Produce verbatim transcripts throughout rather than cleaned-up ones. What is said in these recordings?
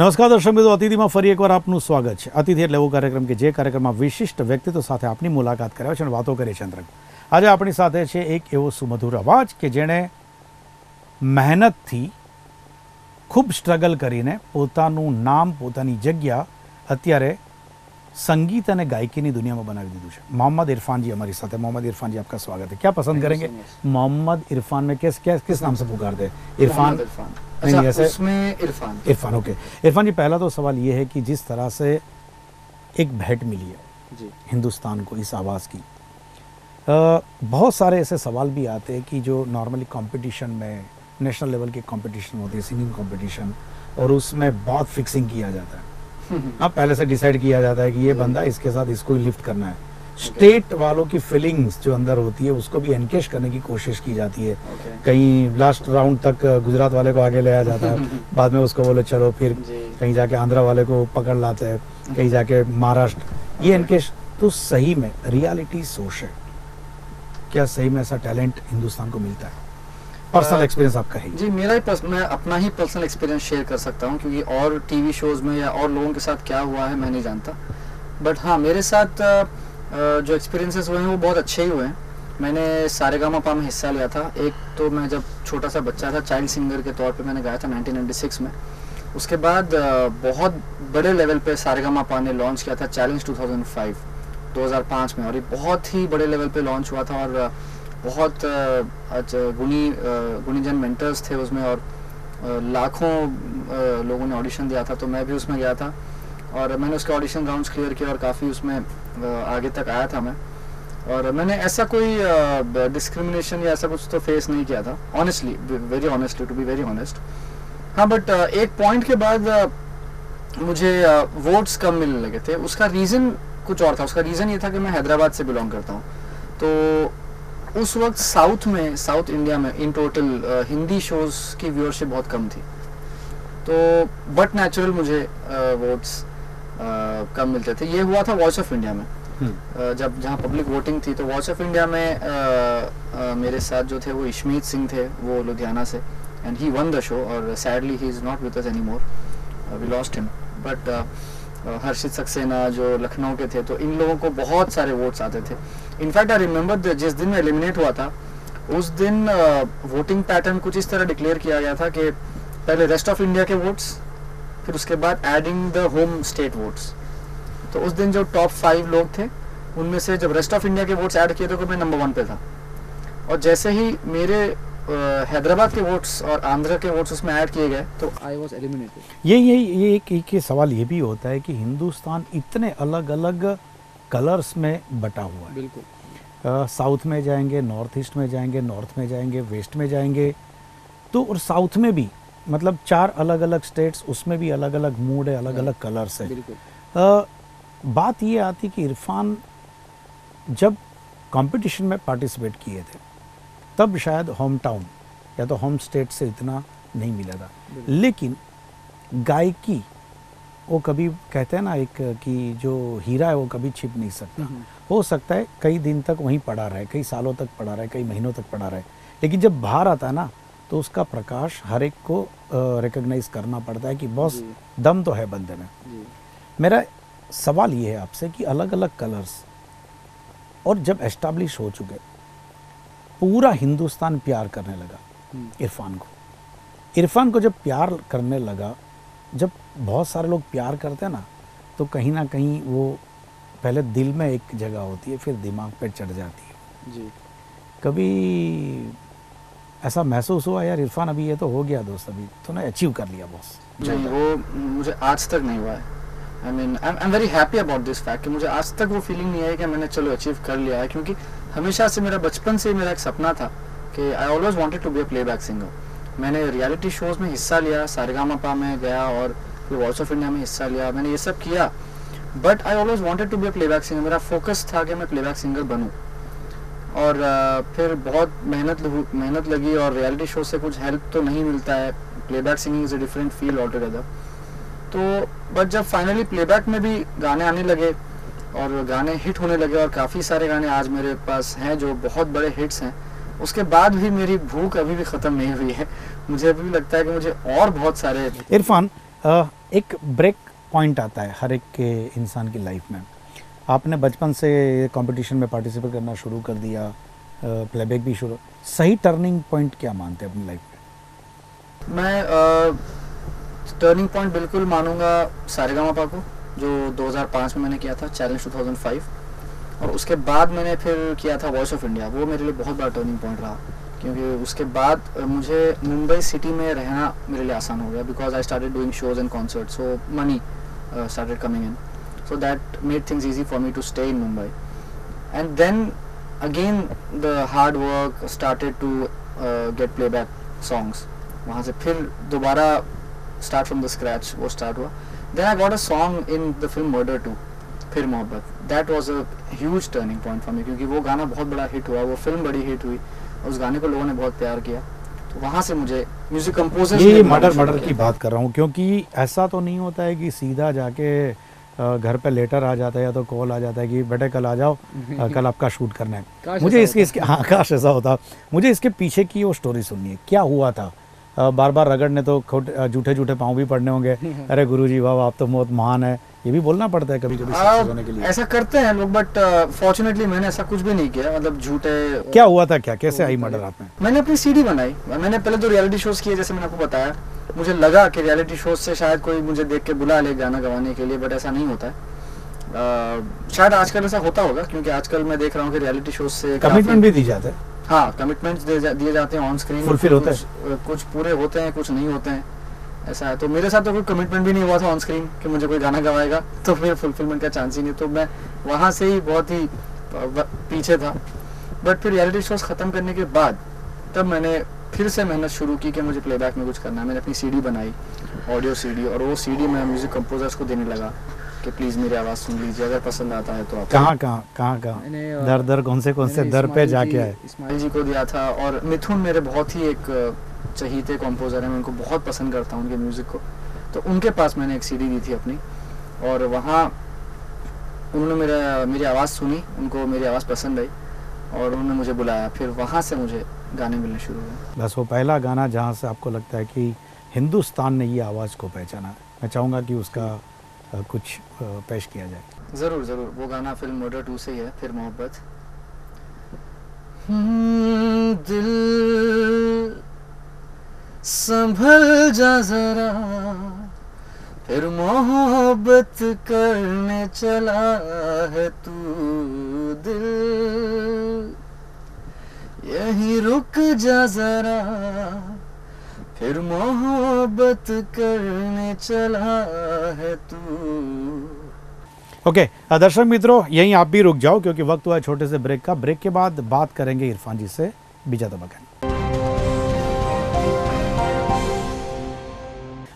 નમસ્કાર દર્શક મિત્રો, અતિથિમાં ફરી એકવાર આપનું સ્વાગત છે. અતિથિ એટલે એવો કાર્યક્રમ કે જે કાર્યક્રમમાં વિશિષ્ટ વ્યક્તિત્વ સાથે આપની મુલાકાત કરાવે છે અને વાતો કરે છે. અંતરંગ આજે આપણી સાથે છે એક એવો સુમધુર અવાજ કે જેણે મહેનતથી ખૂબ સ્ટ્રગલ કરીને પોતાનું નામ, પોતાની જગ્યા અત્યારે संगीत और गायकी की दुनिया में बना दीधु है. मोहम्मद इरफान जी हमारी साथ है. मोहम्मद इरफान जी, आपका स्वागत है. क्या पसंद करेंगे मोहम्मद इरफान में? किस किस किस नाम से पुकारते हैं? इरफान नहीं, ऐसे उसमें इरफान इरफान ओके. इरफान जी, पहला तो सवाल ये है कि जिस तरह से एक भेंट मिली है जी हिंदुस्तान को इस आवाज़ की, बहुत सारे ऐसे सवाल भी आते हैं कि जो नॉर्मली कॉम्पिटिशन में, नेशनल लेवल के कॉम्पिटिशन होते हैं, सिंगिंग कॉम्पिटिशन, और उसमें बहुत फिक्सिंग किया जाता है. अब पहले से डिसाइड किया जाता है कि ये बंदा, इसके साथ इसको ही लिफ्ट करना है. स्टेट वालों की फीलिंग्स जो अंदर होती है उसको भी एनकेश करने की कोशिश की जाती है. कहीं लास्ट राउंड तक गुजरात वाले को आगे ले आया जाता है, बाद में उसको बोले चलो, फिर कहीं जाके आंध्रा वाले को पकड़ लाते हैं, कहीं जाके महाराष्ट्र. ये एनकेश तो सही में रियलिटी सोच है. क्या सही में ऐसा टैलेंट हिंदुस्तान को मिलता है? पर्सनल एक्सपीरियंस आपका है जी. मेरा ही पर्स, मैं अपना ही पर्सनल एक्सपीरियंस शेयर कर सकता हूँ, क्योंकि और टीवी शोज़ में या और लोगों के साथ क्या हुआ है मैं नहीं जानता. बट हाँ, मेरे साथ जो एक्सपीरियंसेस हुए हैं वो बहुत अच्छे ही हुए हैं. मैंने सारेगामापा में हिस्सा लिया था. एक तो मैं जब छोटा सा बच्चा था, चाइल्ड सिंगर के तौर पर मैंने गाया था नाइनटीन नाइन्टी सिक्स में. उसके बाद बहुत बड़े लेवल पर सारेगामापा ने लॉन्च किया था चैलेंज टू थाउजेंड फाइव दो हज़ार पाँच में, और ये बहुत ही बड़े लेवल पर लॉन्च हुआ था. और बहुत गुणी गुणीजन मेंटर्स थे उसमें, और लाखों लोगों ने ऑडिशन दिया था. तो मैं भी उसमें गया था और मैंने उसके ऑडिशन राउंड्स क्लियर किया और काफ़ी उसमें आगे तक आया था मैं. और मैंने ऐसा कोई डिस्क्रिमिनेशन या ऐसा कुछ तो फेस नहीं किया था, honestly, very honestly, to be very honest. हाँ, बट एक पॉइंट के बाद मुझे वोट्स कम मिलने लगे थे. उसका रीज़न कुछ और था. उसका रीज़न ये था कि मैं हैदराबाद से बिलोंग करता हूँ. तो उस वक्त साउथ में, साउथ इंडिया में इन टोटल हिंदी शोज़ की व्यूअरशिप बहुत कम थी. तो बट नेचुरल मुझे वोट्स कम मिलते थे. ये हुआ था वॉइस ऑफ इंडिया में, uh, जब जहाँ पब्लिक वोटिंग थी. तो वॉइस ऑफ इंडिया में uh, uh, मेरे साथ जो थे वो इश्मीत सिंह थे, वो लुधियाना से, and he won the show. और sadly he is not with us any more, we lost him. But Harshit Saxena जो लखनऊ के थे, तो इन लोगों को बहुत सारे वोट्स आते थे. इनफैक्ट आई रिमेंबर जिस दिन मैं एलिमिनेट हुआ था उस दिन वोटिंग पैटर्न कुछ इस तरह डिक्लेयर किया गया था कि पहले रेस्ट ऑफ इंडिया के वोट्स, फिर उसके बाद adding the home state votes. तो उस दिन जो टॉप फाइव लोग थे उनमें से जब रेस्ट ऑफ इंडिया के वोट्स ऐड किए थे तो मैं नंबर वन पे था. और जैसे ही मेरे हैदराबाद के वोट्स और आंध्र के वोट्स उसमें ऐड किए गए तो आई वाज एलिमिनेटेड. यही यही एक एक सवाल ये भी होता है कि हिंदुस्तान इतने अलग अलग कलर्स में बटा हुआ है. बिल्कुल, साउथ में जाएंगे, नॉर्थ ईस्ट में जाएंगे, नॉर्थ में जाएंगे, वेस्ट में जाएंगे, तो और साउथ में भी मतलब चार अलग अलग स्टेट्स, उसमें भी अलग अलग मूड है, अलग अलग कलर्स है. बिल्कुल. बात ये आती कि इरफान जब कंपटीशन में पार्टिसिपेट किए थे तब शायद होम टाउन या तो होम स्टेट से इतना नहीं मिला था, लेकिन गायकी वो कभी कहते हैं ना एक कि जो हीरा है वो कभी छिप नहीं सकता. हो सकता है कई दिन तक वहीं पड़ा रहे, कई सालों तक पड़ा रहे, कई महीनों तक पड़ा रहे, लेकिन जब बाहर आता है ना तो उसका प्रकाश हर एक को रिकॉग्नाइज करना पड़ता है कि बॉस दम तो है बंदे में. मेरा सवाल ये है आपसे कि अलग अलग कलर्स और जब एस्टाब्लिश हो चुके, पूरा हिंदुस्तान प्यार करने लगा इरफान को. इरफान को जब प्यार करने लगा, जब बहुत सारे लोग प्यार करते हैं ना तो कहीं ना कहीं वो पहले दिल में एक जगह होती है, फिर दिमाग पे चढ़ जाती है जी. कभी ऐसा महसूस हुआ यार इरफान अभी ये तो हो गया दोस्त, अभी तूने अचीव कर लिया बॉस? नहीं, वो मुझे आज तक नहीं हुआ है. I mean I am very happy about this fact कि मुझे आज तक वो फीलिंग नहीं आई कि मैंने चलो अचीव कर लिया है. क्योंकि हमेशा से मेरा बचपन से मेरा एक सपना था कि I always wanted to be a playback singer. मैंने रियलिटी शोज़ में हिस्सा लिया, सारेगामापा में गया और फिर वॉइस ऑफ इंडिया में हिस्सा लिया, मैंने ये सब किया. But I always wanted to be a playback singer. मेरा फोकस था कि मैं प्लेबैक सिंगर बनूँ. और फिर बहुत मेहनत मेहनत लगी और रियलिटी शो से कुछ हेल्प तो नहीं मिलता है. Playback singing is a different field all together. तो बट जब फाइनली प्लेबैक में भी गाने आने लगे और गाने हिट होने लगे और काफ़ी सारे गाने आज मेरे पास हैं जो बहुत बड़े हिट्स हैं, उसके बाद भी मेरी भूख अभी भी ख़त्म नहीं हुई है. मुझे अभी भी लगता है कि मुझे और बहुत सारे. इरफान एक ब्रेक पॉइंट आता है हर एक के इंसान की लाइफ में। आपने बचपन से कंपटीशन में पार्टिसिपेट करना शुरू कर दिया, प्लेबैक भी शुरू, सही टर्निंग पॉइंट क्या मानते हैं अपनी लाइफ में? मैं टर्निंग पॉइंट बिल्कुल मानूंगा सारेगामापा को, जो दो हज़ार पाँच में मैंने किया था, चैलेंज दो हज़ार पाँच, और उसके बाद मैंने फिर किया था वॉइस ऑफ इंडिया। वो मेरे लिए बहुत बड़ा टर्निंग पॉइंट रहा, क्योंकि उसके बाद मुझे मुंबई सिटी में रहना मेरे लिए आसान हो गया, because I started doing shows and concert, so money started coming in, so that made things easy for me to stay in Mumbai. And then again the hard work started to get playback songs, वहाँ से फिर दोबारा start from the scratch वो start हुआ। Then I got a song in the film Murder two, फिर Mohabbat, that was a huge turning point for me, क्योंकि वो गाना बहुत बड़ा हिट हुआ, वो फिल्म बड़ी हिट हुई, उस गाने को लोगों ने बहुत प्यार किया, तो वहाँ से मुझे म्यूजिक कंपोजर। ये मर्डर मर्डर की बात कर रहा हूँ, क्योंकि ऐसा तो नहीं होता है कि सीधा जाके घर पे लेटर आ जाता है या तो कॉल आ जाता है कि बेटे कल आ जाओ, कल आपका शूट करना है। मुझे इसके इसके हाँ काश ऐसा होता। मुझे इसके पीछे की वो स्टोरी सुननी है, क्या हुआ था? बार बार रगड़ने तो झूठे झूठे पाँव भी पड़ने होंगे, अरे गुरुजी बाबा आप तो बहुत महान है, ये भी बोलना पड़ता है कभी कभी सक्सेस होने के लिए। ऐसा करते हैं लोग, बट फॉर्चुनेटली मैंने ऐसा कुछ भी नहीं किया, मतलब झूठे। क्या हुआ था, क्या कैसे आई मर्डर आप में? मैंने अपनी सीडी बनाई, मैंने पहले तो रियलिटी शोज किए, जैसे मैंने आपको बताया, मुझे लगा कि रियलिटी शोज से शायद कोई मुझे देख के बुला ले गाना गवाने के लिए, बट ऐसा नहीं होता है। आ, शायद आजकल ऐसा होता होगा, क्योंकि आजकल मैं देख रहा हूँ कि रियलिटी शोज से कमिटमेंट भी दी जाता है। हाँ, कमिटमेंट्स दिए जाते हैं ऑन स्क्रीन, फुलफिल होते हैं, कुछ पूरे होते हैं कुछ नहीं होते हैं, ऐसा है। तो मेरे साथ तो कोई कमिटमेंट भी नहीं हुआ था ऑन स्क्रीन कि मुझे कोई गाना गवाएगा, तो फिर फुलफिलमेंट का चांस ही नहीं, तो मैं वहाँ से ही बहुत ही पीछे था। बट फिर रियलिटी शोज ख़त्म करने के बाद तब मैंने फिर से मेहनत शुरू की कि मुझे प्लेबैक में कुछ करना है। मैंने अपनी सीडी बनाई, ऑडियो सीडी, और वो सीडी मैं म्यूज़िक कंपोजर्स को देने लगा कि प्लीज़ मेरी आवाज़ सुन लीजिए, अगर पसंद आता है तो आप। कहाँ कहाँ कहाँ कहाँ दर दर कौन से कौन से दर पे जाके आए? इस्माइल जी को दिया था, और मिथुन मेरे बहुत ही एक चहीते कंपोज़र हैं, मैं उनको बहुत पसंद करता हूँ, उनके म्यूज़िक को, तो उनके पास मैंने एक सीडी दी थी अपनी, और वहाँ उन्होंने मेरा मेरी आवाज़ सुनी, उनको मेरी आवाज़ पसंद आई और उन्होंने मुझे बुलाया, फिर वहाँ से मुझे गाने मिलने शुरू हुए। बस वो पहला गाना जहाँ से आपको लगता है कि हिंदुस्तान ने ये आवाज़ को पहचाना, मैं चाहूँगा कि उसका कुछ पेश किया जाए। ज़रूर ज़रूर, वो गाना फिल्म मर्डर टू से ही है, फिर मोहब्बत। दिल संभल जा जरा, फिर मोहब्बत करने चला है तू, दिल यहीं रुक जा जरा, फिर मोहब्बत करने चला है तू। ओके okay, दर्शक मित्रों यहीं आप भी रुक जाओ, क्योंकि वक्त हुआ छोटे से ब्रेक का। ब्रेक के बाद बात करेंगे इरफान जी से बीजा तबकन।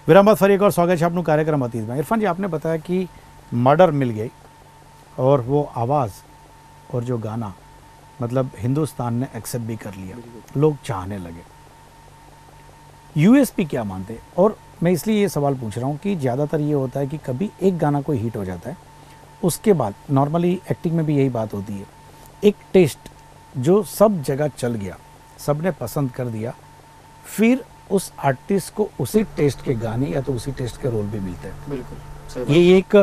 विराम बाद फरी एक और स्वागत है आपनों कार्यक्रम अतीत में। इरफान जी आपने बताया कि मर्डर मिल गई और वो आवाज़ और जो गाना, मतलब हिंदुस्तान ने एक्सेप्ट भी कर लिया, लोग चाहने लगे। यूएसपी क्या मानते हैं? और मैं इसलिए ये सवाल पूछ रहा हूँ कि ज़्यादातर ये होता है कि कभी एक गाना कोई हिट हो जाता है, उसके बाद नॉर्मली एक्टिंग में भी यही बात होती है, एक टेस्ट जो सब जगह चल गया, सब ने पसंद कर दिया, फिर उस आर्टिस्ट को उसी टेस्ट के गाने या तो उसी टेस्ट के रोल भी मिलते हैं। बिल्कुल, ये एक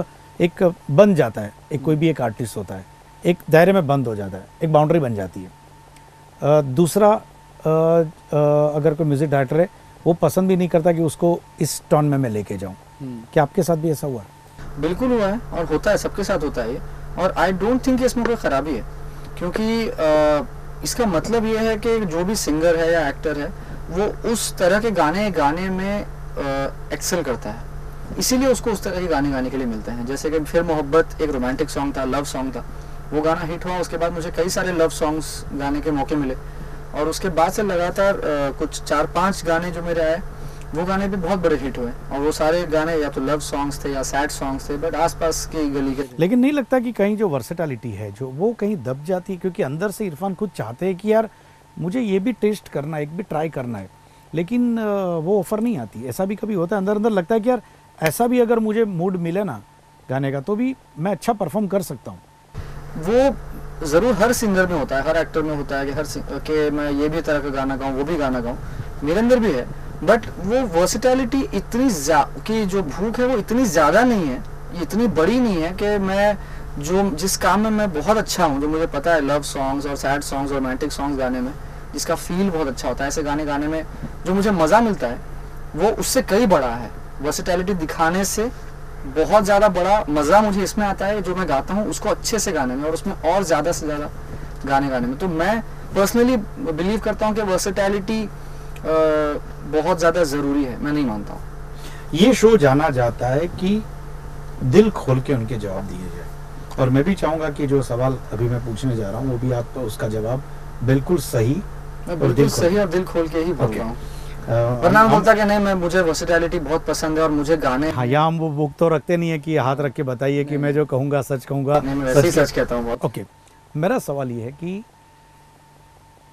एक बन जाता है, एक कोई भी एक आर्टिस्ट होता है, एक दायरे में बंद हो जाता है, एक बाउंड्री बन जाती है। आ, दूसरा आ, आ, अगर कोई म्यूज़िक डायरेक्टर है वो पसंद भी नहीं करता कि उसको इस टोन में मैं लेके जाऊँ। क्या आपके साथ भी ऐसा हुआ है? बिल्कुल हुआ है और होता है, सबके साथ होता है, और आई डोंट थिंक इसमें कोई खराबी है, क्योंकि आ, इसका मतलब ये है कि जो भी सिंगर है या एक्टर है वो उस तरह के गाने गाने में एक्सेल करता है, इसीलिए उसको उस तरह के गाने गाने के लिए मिलते हैं। जैसे कि फिर मोहब्बत एक रोमांटिक सॉन्ग था, लव सॉन्ग था, वो गाना हिट हुआ, उसके बाद मुझे कई सारे लव सॉन्ग्स गाने के मौके मिले, और उसके बाद से लगातार आ, कुछ चार पांच गाने जो मेरे आए वो गाने भी बहुत बड़े हिट हुए, और वो सारे गाने या तो लव सॉन्ग्स थे या सैड सॉन्ग्स थे, बट आसपास के गली के। लेकिन नहीं लगता कि कहीं जो वर्सेटैलिटी है जो वो कहीं दब जाती है, क्योंकि अंदर से इरफान खुद चाहते हैं कि यार मुझे ये भी टेस्ट करना है, एक भी ट्राई करना है, लेकिन वो ऑफ़र नहीं आती। ऐसा भी कभी होता है, अंदर अंदर लगता है कि यार ऐसा भी अगर मुझे मूड मिले ना गाने का तो भी मैं अच्छा परफॉर्म कर सकता हूँ। वो ज़रूर हर सिंगर में होता है, हर एक्टर में होता है कि हर के मैं ये भी तरह का गाना गाऊँ, वो भी गाना गाऊँ, मेरे अंदर भी है, बट वो वर्सिटैलिटी इतनी कि जो भूख है वो इतनी ज़्यादा नहीं है, ये इतनी बड़ी नहीं है कि मैं जो जिस काम में मैं बहुत अच्छा हूँ, जो मुझे पता है लव सॉन्ग्स और सैड सॉन्ग्स, रोमांटिक सॉन्ग्स गाने में जिसका फील बहुत अच्छा होता है, ऐसे गाने गाने में जो मुझे मज़ा मिलता है वो उससे कई बड़ा है। वर्सिटैलिटी दिखाने से बहुत ज़्यादा बड़ा मज़ा मुझे इसमें आता है जो मैं गाता हूँ उसको अच्छे से गाने में और उसमें और ज़्यादा से ज़्यादा गाने गाने में। तो मैं पर्सनली बिलीव करता हूँ कि वर्सिटैलिटी बहुत ज़्यादा ज़रूरी है, मैं नहीं मानता हूँ। ये शो जाना जाता है कि दिल खोल के उनके जवाब दिए जाए और मैं भी चाहूँगा कि जो सवाल अभी मैं पूछने जा रहा हूँ वो भी आप तो उसका जवाब बिल्कुल सही और दिल सही और दिल खोल के ही बोल रहा हूँ, वरना मैं बोलता कि नहीं मैं मुझे वर्सेटिलिटी बहुत पसंद है और मुझे गाने। हाँ, यहाँ हम वो बुक तो रखते नहीं है कि हाथ रख के बताइए कि मैं जो कहूँगा सच कहूँगा, सच सच कहता हूँ। ओके, मेरा सवाल ये है कि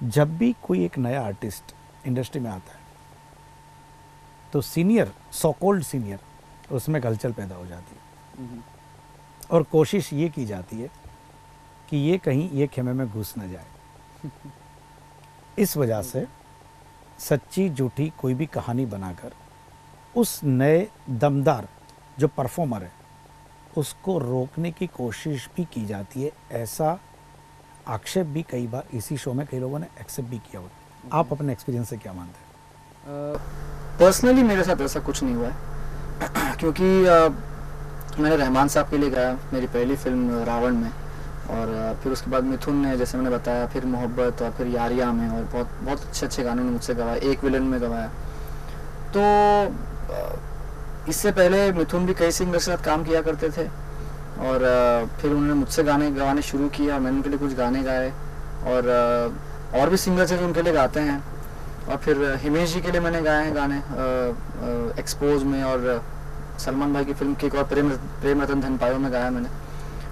जब भी कोई एक नया आर्टिस्ट इंडस्ट्री में आता है तो सीनियर सो कॉल्ड सीनियर उसमें हलचल पैदा हो जाती है और कोशिश ये की जाती है कि ये कहीं ये खेमे में घुस ना जाए। इस वजह से सच्ची झूठी कोई भी कहानी बनाकर उस नए दमदार जो परफॉर्मर है उसको रोकने की कोशिश भी की जाती है। ऐसा आक्षेप भी कई बार इसी शो में कई लोगों ने एक्सेप्ट भी किया हुआ है। आप अपने एक्सपीरियंस से क्या मानते हैं? पर्सनली मेरे साथ ऐसा कुछ नहीं हुआ है क्योंकि uh, मैंने रहमान साहब के लिए गाया मेरी पहली फिल्म रावण में और फिर उसके बाद मिथुन ने जैसे मैंने बताया फिर मोहब्बत और फिर यारिया में और बहुत बहुत अच्छे अच्छे गानों ने मुझसे गवाया, एक विलन में गवाया। तो इससे पहले मिथुन भी कई सिंगर के साथ काम किया करते थे और फिर उन्होंने मुझसे गाने गवाने शुरू किया, मैंने उनके लिए कुछ गाने गाए और और भी सिंगर्स हैं जो उनके लिए गाते हैं। और फिर हिमेश जी के लिए मैंने गाए हैं गाने एक्सपोज में और सलमान भाई की फिल्म किक और प्रेम प्रेम रतन धन पायो में गाया मैंने।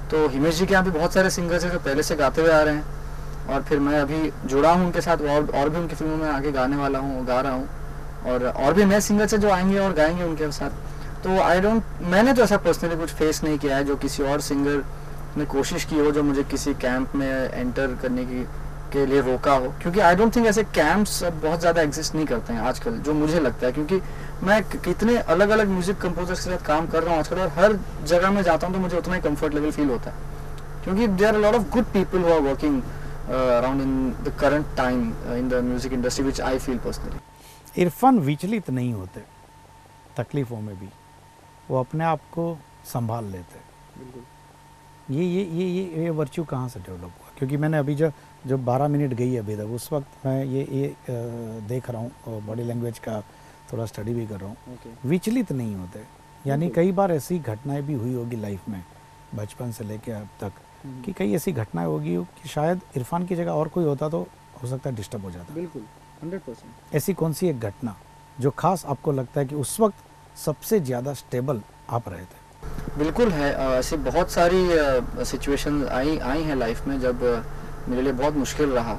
तो हिमेश जी के यहाँ भी बहुत सारे सिंगर्स हैं जो पहले से गाते हुए आ रहे हैं और फिर मैं अभी जुड़ा हूँ उनके साथ और और भी उनकी फिल्मों में आगे गाने वाला हूँ, गा रहा हूँ और और भी नए सिंगर्स हैं जो आएंगे और गाएंगे उनके साथ। तो आई डोंट मैंने तो ऐसा पर्सनली कुछ फेस नहीं किया है जो किसी और सिंगर ने कोशिश की हो जो मुझे किसी कैंप में एंटर करने की के लिए रोका हो, क्योंकि आई डोंट थिंक ऐसे कैंप्स अब बहुत ज़्यादा एग्जिस्ट नहीं करते हैं आजकल जो मुझे लगता है। क्योंकि मैं कितने अलग अलग म्यूज़िक कंपोजर्स के साथ काम कर रहा हूँ आजकल और हर जगह में जाता हूँ तो मुझे उतना ही कंफर्ट लेवल फील होता है क्योंकि there are a lot of good people who are working around in the current time in the music industry which I feel personally. Irfan विचलित नहीं होते तकलीफ़ों में भी, वो अपने आप को संभाल लेते। ये ये ये ये ये वर्च्यू कहाँ से डेवलप हुआ? क्योंकि मैंने अभी जो जो बारह मिनट गई है अभी तक उस वक्त मैं ये ये देख रहा हूँ, बॉडी लैंग्वेज का थोड़ा स्टडी भी कर रहा हूँ। okay. विचलित नहीं होते, यानी okay. कई बार ऐसी घटनाएं भी हुई होगी लाइफ में बचपन से लेकर अब तक hmm. कि कई ऐसी घटनाएं होगी कि शायद इरफान की जगह और कोई होता तो हो सकता है डिस्टर्ब हो जाता। बिल्कुल हंड्रेड परसेंट। ऐसी कौन सी एक घटना जो खास आपको लगता है कि उस वक्त सबसे ज़्यादा स्टेबल आप रहे थे? बिल्कुल है, ऐसी बहुत सारी सिचुएशन आई आई हैं लाइफ में जब मेरे लिए बहुत मुश्किल रहा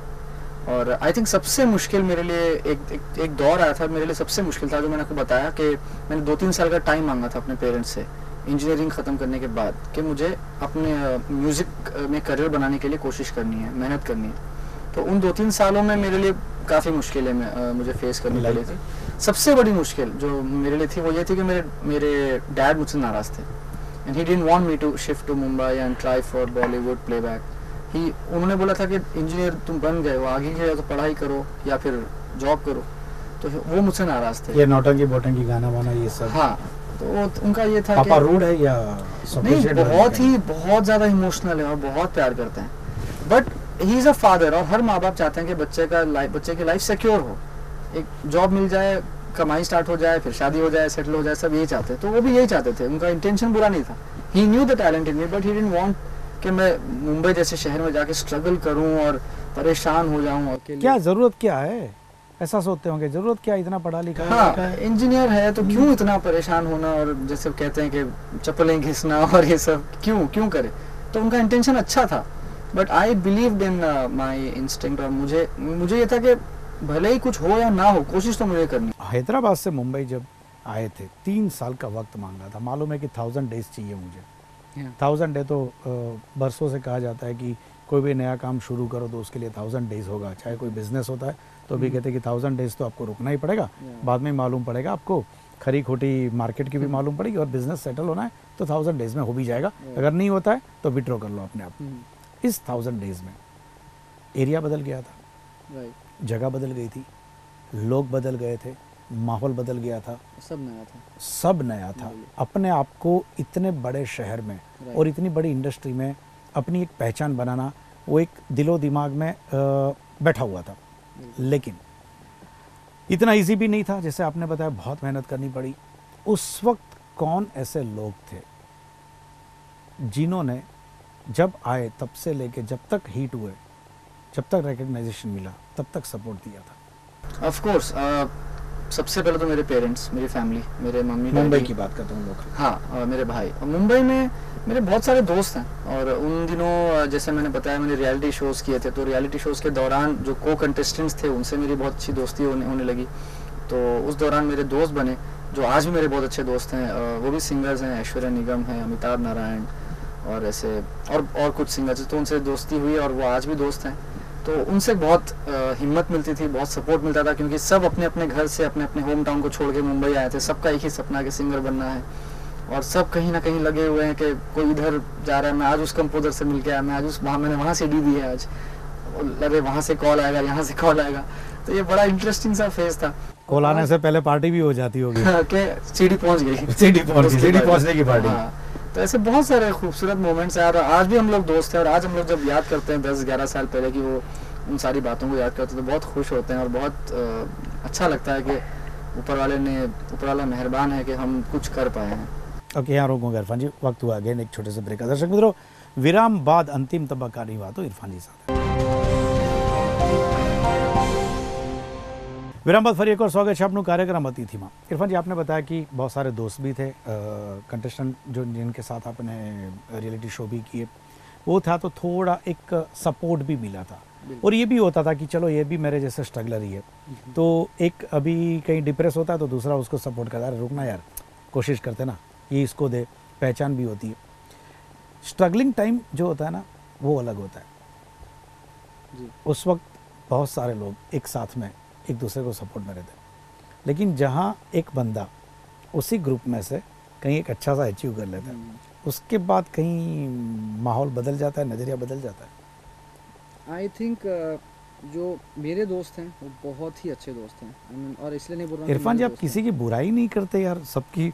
और आई थिंक सबसे मुश्किल मेरे लिए एक एक एक दौर आया था, मेरे लिए सबसे मुश्किल था जो मैंने आपको बताया कि मैंने दो तीन साल का टाइम मांगा था अपने पेरेंट्स से इंजीनियरिंग ख़त्म करने के बाद कि मुझे अपने म्यूज़िक में करियर बनाने के लिए कोशिश करनी है, मेहनत करनी है। तो उन दो तीन सालों में मेरे लिए काफ़ी मुश्किलें मुझे फेस करनी पड़ी थी। सबसे बड़ी मुश्किल जो मेरे लिए थी वो ये थी कि मेरे मेरे डैड मुझसे नाराज़ थे and he didn't want me to shift to Mumbai and try for Bollywood playback. He उन्होंने बोला था कि इंजीनियर तुम बन गए हो, आगे गए तो पढ़ाई करो या फिर जॉब करो। तो वो मुझसे नाराज थे, ये नौटंकी बोटंकी गाना वाना ये सब। हाँ, तो उनका ये था पापा रूड है या नहीं, बहुत ही बहुत ज़्यादा इमोशनल है और बहुत प्यार करते हैं but he is a father और हर माँ बाप चाहते हैं कि बच्चे का लाइफ बच्चे की लाइफ सिक्योर हो, एक जॉब मिल जाए, कमाई स्टार्ट हो जाए, फिर शादी हो जाए, सेटल हो जाए, सब यही चाहते हैं। तो वो भी यही चाहते थे, उनका इंटेंशन बुरा नहीं था। He knew the talent in me but he didn't want कि मैं मुंबई जैसे शहर में जाके स्ट्रगल करूं और परेशान हो जाऊं। क्या ज़रूरत क्या है, ऐसा सोचते होंगे, ज़रूरत क्या इतना पढ़ा लिखा। हाँ, इंजीनियर है तो क्यों इतना परेशान होना और जैसे कहते हैं कि चप्पलें घिसना और ये सब क्यों क्यों करे। तो उनका इंटेंशन अच्छा था but I believe in my instinct और मुझे मुझे ये था कि भले ही कुछ हो या ना हो कोशिश तो मुझे करनी। हैदराबाद से मुंबई जब आए थे तीन साल का वक्त मांगा था, मालूम है कि थाउजेंड डेज चाहिए मुझे। थाउजेंड डे तो बरसों से कहा जाता है कि कोई भी नया काम शुरू करो तो उसके लिए थाउजेंड डेज होगा, चाहे कोई बिजनेस होता है तो भी कहते कि थाउजेंड डेज तो आपको रुकना ही पड़ेगा, बाद में मालूम पड़ेगा आपको, खरी खोटी मार्केट की भी मालूम पड़ेगी, और बिजनेस सेटल होना है तो थाउजेंड डेज में हो भी जाएगा, अगर नहीं होता है तो विड्रॉ कर लो अपने आप। इस थाउजेंड डेज में एरिया बदल गया था, जगह बदल गई थी, लोग बदल गए थे, माहौल बदल गया था, सब नया था, सब नया था। अपने आप को इतने बड़े शहर में और इतनी बड़ी इंडस्ट्री में अपनी एक पहचान बनाना, वो एक दिलो दिमाग में बैठा हुआ था, लेकिन इतना इजी भी नहीं था, जैसे आपने बताया बहुत मेहनत करनी पड़ी। उस वक्त कौन ऐसे लोग थे जिन्होंने जब आए तब से लेके जब तक हिट हुए, जब तक रिकग्नाइजेशन मिला, तब तक सपोर्ट दिया था? ऑफ कोर्स uh, सबसे पहले तो मेरे पेरेंट्स, मेरी फैमिली, मेरे मम्मी। मुंबई की बात करता हूँ लोग। हाँ, uh, मेरे भाई। uh, मुंबई में मेरे बहुत सारे दोस्त हैं, और उन दिनों जैसे मैंने बताया मैंने रियलिटी शोज़ किए थे, तो रियलिटी शोज़ के दौरान जो को कंटेस्टेंट्स थे उनसे मेरी बहुत अच्छी दोस्ती होने होने लगी। तो उस दौरान मेरे दोस्त बने जो आज भी मेरे बहुत अच्छे दोस्त हैं, वो भी सिंगर्स हैं, ऐश्वर्या निगम हैं, अमिताभ नारायण और ऐसे और और कुछ सिंगर्स, तो उनसे दोस्ती हुई और वो आज भी दोस्त हैं। तो उनसे बहुत हिम्मत मिलती थी, बहुत सपोर्ट मिलता था, क्योंकि सब अपने अपने घर से, अपने अपने होम टाउन को छोड़ के मुंबई आए थे, सबका एक ही सपना कि सिंगर बनना है, और सब कहीं ना कहीं लगे हुए हैं कि कोई इधर जा रहा है, मैं आज उस कंपोजर से मिल के आया, मैं आज उस वहाँ मैंने वहाँ से डी दी है, आज अरे वहाँ से कॉल आएगा, यहाँ से कॉल आएगा। तो ये बड़ा इंटरेस्टिंग सा फेज था। कॉल आने से पहले पार्टी भी हो जाती होगी कि सीडी पहुँच गई, सीडी पहुँचने की पार्टी। हाँ, तो ऐसे बहुत सारे खूबसूरत मोमेंट्स हैं, और आज भी हम लोग दोस्त हैं, और आज हम लोग जब याद करते हैं दस ग्यारह साल पहले की वो उन सारी बातों को याद करते हैं तो बहुत खुश होते हैं, और बहुत अच्छा लगता है कि ऊपर वाले ने, ऊपर वाला मेहरबान है कि हम कुछ कर पाए हैं। ओके, यहाँ रोकूंगा इरफान जी, वक्त हुआ अगेन एक छोटे से ब्रेक का। दर्शक मित्रों, विराम बाद अंतिम तबका नहीं हुआ तो इरफान जी साथ। विराम बाद फरी एक और स्वागत है आपनों कार्यक्रम अतिथि मां। इरफान जी, आपने बताया कि बहुत सारे दोस्त भी थे, कंटेस्टेंट जो जिनके साथ आपने रियलिटी शो भी किए वो था, तो थोड़ा एक सपोर्ट भी मिला था, और ये भी होता था कि चलो ये भी मेरे जैसे स्ट्रगलर ही है, तो एक अभी कहीं डिप्रेस होता है तो दूसरा उसको सपोर्ट करता है, रुकना यार कोशिश करते ना, ये इसको दे, पहचान भी होती है। स्ट्रगलिंग टाइम जो होता है ना वो अलग होता है जी। उस वक्त बहुत सारे लोग एक साथ में एक दूसरे को सपोर्ट में रहते हैं, लेकिन जहाँ एक बंदा उसी ग्रुप में से कहीं एक अच्छा सा अचीव कर लेता है, उसके बाद कहीं माहौल बदल जाता है, नज़रिया बदल जाता है। आई थिंक uh, जो मेरे दोस्त हैं वो बहुत ही अच्छे दोस्त हैं, I mean, और इसलिए नहीं बोल रहा इरफान जी आप किसी की बुराई नहीं करते यार, सबकी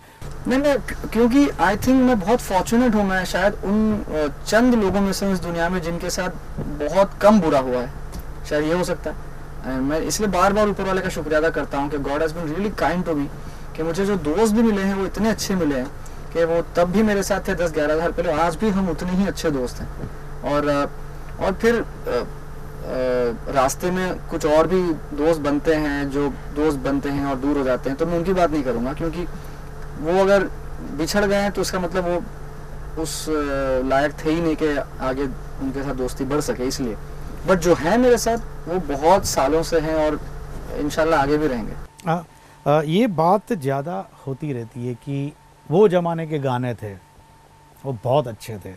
नहीं मैं, क्योंकि आई थिंक मैं बहुत फॉर्चुनेट हूँ, मैं शायद उन चंद लोगों में से इस दुनिया में जिनके साथ बहुत कम बुरा हुआ है, शायद ये हो सकता है। And मैं इसलिए बार बार ऊपर वाले का शुक्रिया अदा करता हूँ कि God has been really kind to me, कि मुझे जो दोस्त भी मिले हैं वो इतने अच्छे मिले हैं कि वो तब भी मेरे साथ थे दस ग्यारह साल पहले, आज भी हम उतने ही अच्छे दोस्त हैं। और और फिर आ, आ, रास्ते में कुछ और भी दोस्त बनते हैं, जो दोस्त बनते हैं और दूर हो जाते हैं, तो मैं उनकी बात नहीं करूँगा, क्योंकि वो अगर बिछड़ गए हैं तो उसका मतलब वो उस लायक थे ही नहीं कि आगे उनके साथ दोस्ती बढ़ सके, इसलिए। बट जो है मेरे साथ वो बहुत सालों से हैं और इंशाल्लाह आगे भी रहेंगे। आ, आ, ये बात ज़्यादा होती रहती है कि वो ज़माने के गाने थे वो बहुत अच्छे थे,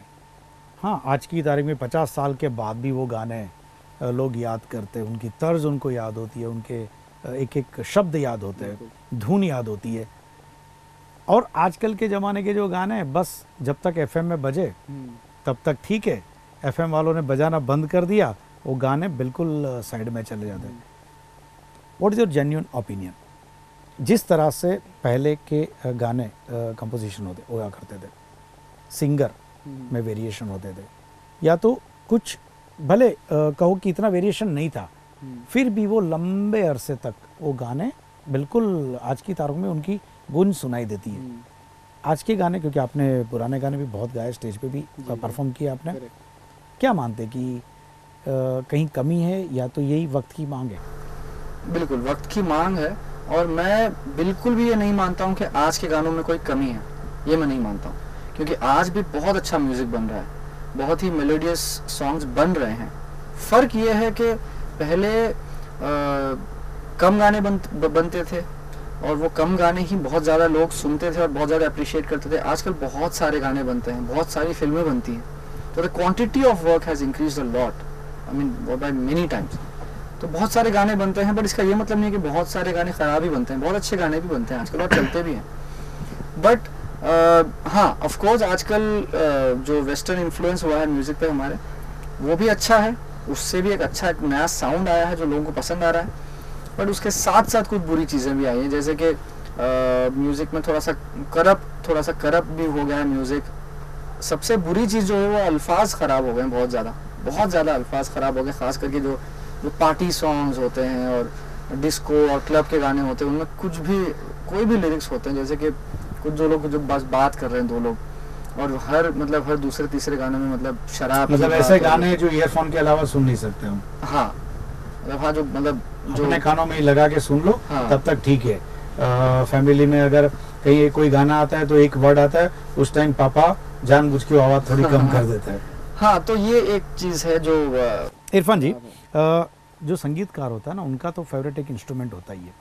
हाँ आज की तारीख में पचास साल के बाद भी वो गाने लोग याद करते हैं, उनकी तर्ज उनको याद होती है, उनके एक एक शब्द याद होते हैं, धुन याद होती है। और आजकल के ज़माने के जो गाने हैं बस जब तक एफएम में बजे तब तक ठीक है, एफएम वालों ने बजाना बंद कर दिया वो गाने बिल्कुल साइड में चले जाते हैं। What is your genuine opinion, जिस तरह से पहले के गाने कंपोजिशन होते हुआ करते थे, सिंगर में वेरिएशन होते थे, या तो कुछ भले आ, कहो कि इतना वेरिएशन नहीं था, फिर भी वो लंबे अरसे तक वो गाने बिल्कुल आज की तारीख में उनकी गूंज सुनाई देती है। आज के गाने, क्योंकि आपने पुराने गाने भी बहुत गाए, स्टेज पे भी परफॉर्म किया आपने, क्या मानते हैं कि Uh, कहीं कमी है या तो यही वक्त की मांग है? बिल्कुल वक्त की मांग है, और मैं बिल्कुल भी ये नहीं मानता हूँ कि आज के गानों में कोई कमी है, ये मैं नहीं मानता हूँ, क्योंकि आज भी बहुत अच्छा म्यूज़िक बन रहा है, बहुत ही मेलोडियस सॉन्ग्स बन रहे हैं। फ़र्क ये है कि पहले आ, कम गाने बन, ब, बनते थे और वो कम गाने ही बहुत ज़्यादा लोग सुनते थे और बहुत ज़्यादा अप्रिशिएट करते थे। आजकल बहुत सारे गाने बनते हैं, बहुत सारी फिल्में बनती हैं, तो the quantity of work has increase a lot, I mean, by many times. तो बहुत सारे गाने बनते हैं, बट इसका ये मतलब नहीं है कि बहुत सारे गाने खराब ही बनते हैं, बहुत अच्छे गाने भी बनते हैं आजकल और चलते भी हैं। बट uh, हाँ ऑफकोर्स आजकल uh, जो वेस्टर्न इन्फ्लुएंस हुआ है म्यूज़िक पे हमारे, वो भी अच्छा है, उससे भी एक अच्छा एक नया साउंड आया है जो लोगों को पसंद आ रहा है। बट उसके साथ साथ कुछ बुरी चीज़ें भी आई हैं, जैसे कि म्यूज़िक uh, में थोड़ा सा करप्ट थोड़ा सा करप्ट भी हो गया है म्यूज़िक। सबसे बुरी चीज़ जो है वो अल्फाज ख़राब हो गए हैं, बहुत ज़्यादा बहुत ज़्यादा अल्फाज ख़राब हो गए, ख़ास करके जो जो पार्टी सॉन्ग्स होते हैं और डिस्को और क्लब के गाने होते हैं, उनमें कुछ भी कोई भी लिरिक्स होते हैं, जैसे कि कुछ जो लोग जो बस बात कर रहे हैं दो लोग, और हर मतलब हर दूसरे तीसरे गाने में मतलब शराब, मतलब ऐसे गाने जो ईयरफोन के अलावा सुन नहीं सकते हम। हाँ मतलब हाँ जो मतलब जो कानों में लगा के सुन लो तब तक ठीक है। फैमिली में अगर कहीं कोई गाना आता है तो एक वर्ड आता है, उस टाइम पापा जानबूझ के आवाज़ थोड़ी कम कर देता है। हाँ तो ये एक चीज़ है जो इरफान जी आ, जो संगीतकार होता है ना, उनका तो फेवरेट एक इंस्ट्रूमेंट होता ही है,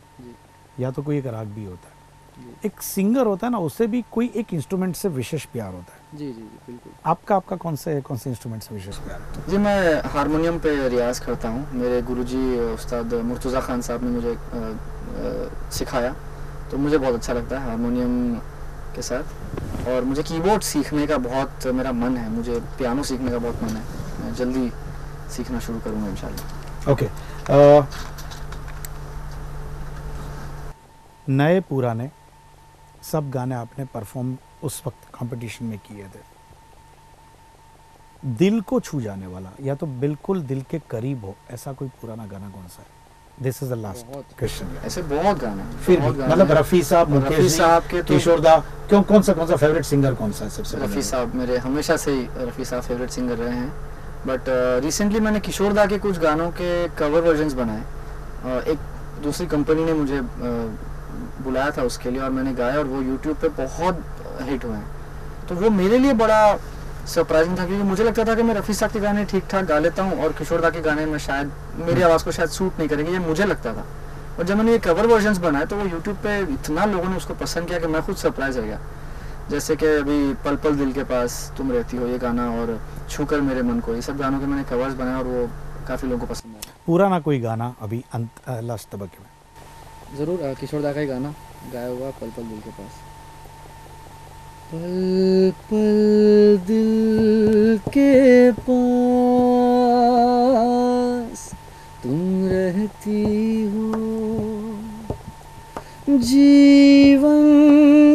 या तो कोई एक राग भी होता है। एक सिंगर होता है ना, उससे भी कोई एक इंस्ट्रूमेंट से विशेष प्यार होता है। जी जी बिल्कुल। आपका आपका कौन से कौन से इंस्ट्रूमेंट से विशेष प्यार? जी मैं हारमोनियम पे रियाज करता हूँ। मेरे गुरुजी उस्ताद मुर्तुज़ा खान साहब ने मुझे सिखाया, तो मुझे बहुत अच्छा लगता है हारमोनियम के साथ। और मुझे कीबोर्ड सीखने का बहुत मेरा मन है, मुझे पियानो सीखने का बहुत मन है, मैं जल्दी सीखना शुरू करूँगा इंशाल्लाह। Okay okay. नए पुराने सब गाने आपने परफॉर्म उस वक्त कंपटीशन में किए थे, दिल को छू जाने वाला या तो बिल्कुल दिल के करीब हो ऐसा कोई पुराना गाना कौन सा है? This is the last question. ऐसे बहुत गाने फिर मतलब रफ़ी साहब, मुकेश साहब के, किशोर दा, क्यों कौन सा कौन सा फेवरेट सिंगर कौन सा है सबसे? रफ़ी साहब मेरे हमेशा से ही रफ़ी साहब फेवरेट सिंगर रहे हैं। बट रिसेंटली मैंने किशोर दा के कुछ गानों के कवर वर्जन्स बनाए, एक दूसरी कंपनी ने मुझे बुलाया था उसके लिए और मैंने गाया और वो यूट्यूब पे बहुत हिट हुए हैं। तो वो मेरे लिए बड़ा सरप्राइजिंग था, क्योंकि मुझे लगता था कि मैं रफ़ी साहब के गाने ठीक ठाक गा लेता हूँ और किशोर दा के गाने में शायद मेरी आवाज़ को शायद सूट नहीं करेंगे, ये मुझे लगता था। और जब मैंने ये कवर वर्जन्स बनाए तो वो यूट्यूब पे इतना लोगों ने उसको पसंद किया कि मैं खुद सरप्राइज रह गया। जैसे कि अभी पल पल दिल के पास तुम रहती हो ये गाना और छू कर मेरे मन को, ये सब गानों के मैंने कवर्स बनाए और वो काफ़ी लोगों को पसंद आया। पुराना कोई गाना अभी अंत लास्ट तबके में? ज़रूर किशोर दा का ही गाना गाया हुआ, पल पल दिल के पास। पल पल दिल के पास तुम रहती हो, जीवन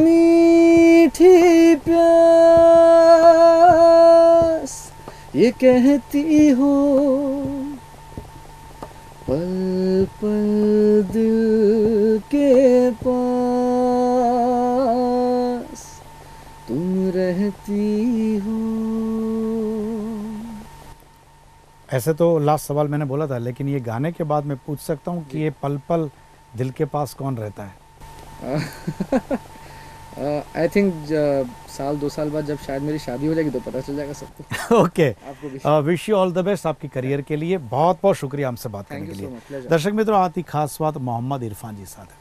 मीठी प्यास ये कहती हो, पल पल दिल के पास तुम रहती हो। ऐसे तो लास्ट सवाल मैंने बोला था, लेकिन ये गाने के बाद मैं पूछ सकता हूँ कि ये पल पल दिल के पास कौन रहता है? आई थिंक साल दो साल बाद जब शायद मेरी शादी हो जाएगी तो पता चल जाएगा सबको। Okay, wish you all the best आपकी करियर के लिए। बहुत बहुत शुक्रिया हमसे बात करने के लिए। दर्शक मित्रों, आती खास बात मोहम्मद इरफान जी साथ है।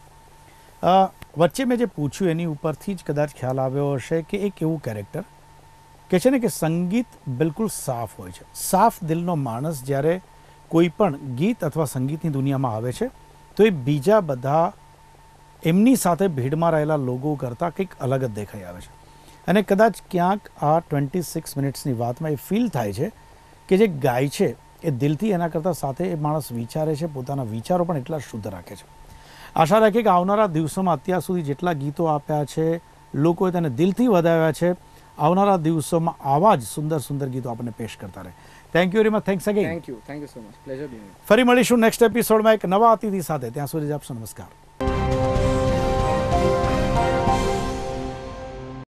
વચ્ચે મેં જે પૂછ્યું એની ઉપરથી જ કદાચ ખ્યાલ આવ્યો હશે કે એક એવું કેરેક્ટર કે છે ને કે સંગીત બિલકુલ સાફ હોય છે, સાફ દિલનો માણસ જ્યારે કોઈ પણ ગીત અથવા સંગીતની દુનિયામાં આવે છે તો એ બીજા બધા એમની સાથે ભીડમાં રહેલા લોકો કરતાં કંઈક અલગ જ દેખાઈ આવે છે, અને કદાચ ક્યાંક આ ટ્વેન્ટી સિક્સ મિનિટ્સની વાતમાં એ ફીલ થાય છે કે જે ગાય છે એ દિલથી એના કરતાં સાથે એ માણસ વિચારે છે, પોતાના વિચારો પણ એટલા શુદ્ધ રાખે છે। આશા રાખીએ કે આવનારા દિવસોમાં અત્યાર સુધી જેટલા ગીતો આપ્યા છે, લોકોએ તેને દિલથી વધાવ્યા છે, આવનારા દિવસોમાં આવા જ સુંદર સુંદર ગીતો આપણને પેશ કરતા રહે। Thank you very much, thanks again. Thank you, thank you so much, pleasure being. ફરી મળીશું નેક્સ્ટ એપિસોડમાં એક નવા અતિથિ સાથે, ત્યાં સુધી જ આપશો નમસ્કાર।